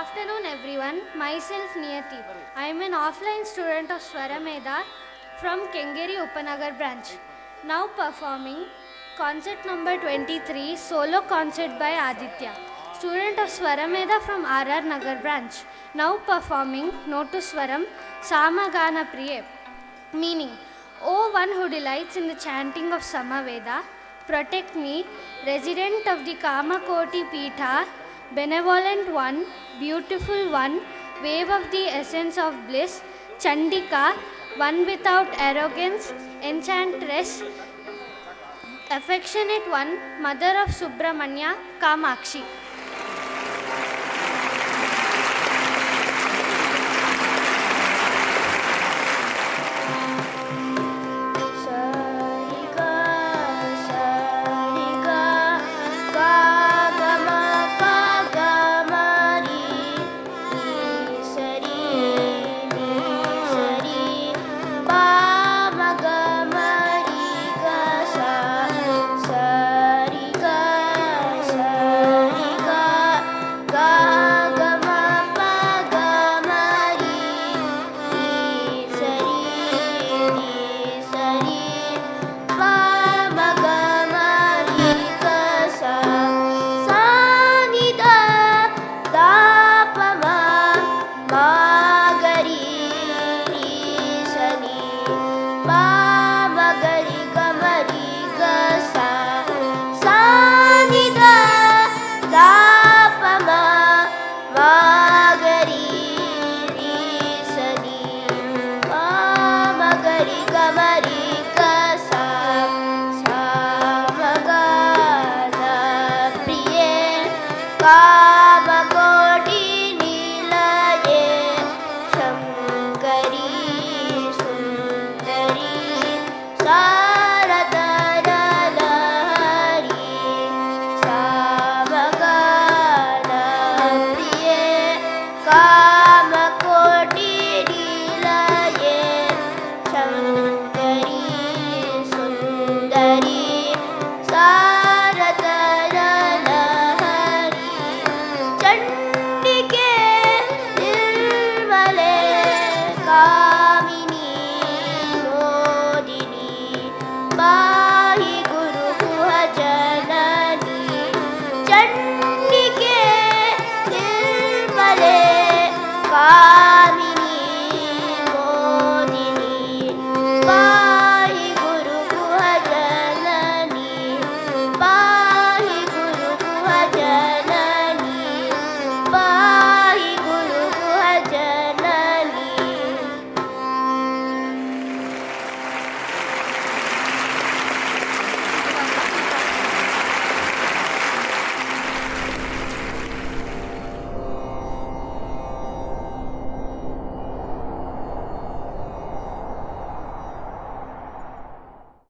afternoon everyone. Myself Niyati. I am an offline student of Swaramedha from Kengeri Upanagar branch. Now performing concert number 23, solo concert by Aditya, student of Swaramedha from RR Nagar branch. Now performing Notuswaram, Sama Gana Priye, meaning, O one who delights in the chanting of Samaveda, protect me, resident of the Kamakoti Pitha, benevolent one, beautiful one, wave of the essence of bliss, Chandika, one without arrogance, enchantress, affectionate one, mother of Subramanya, Kamakshi.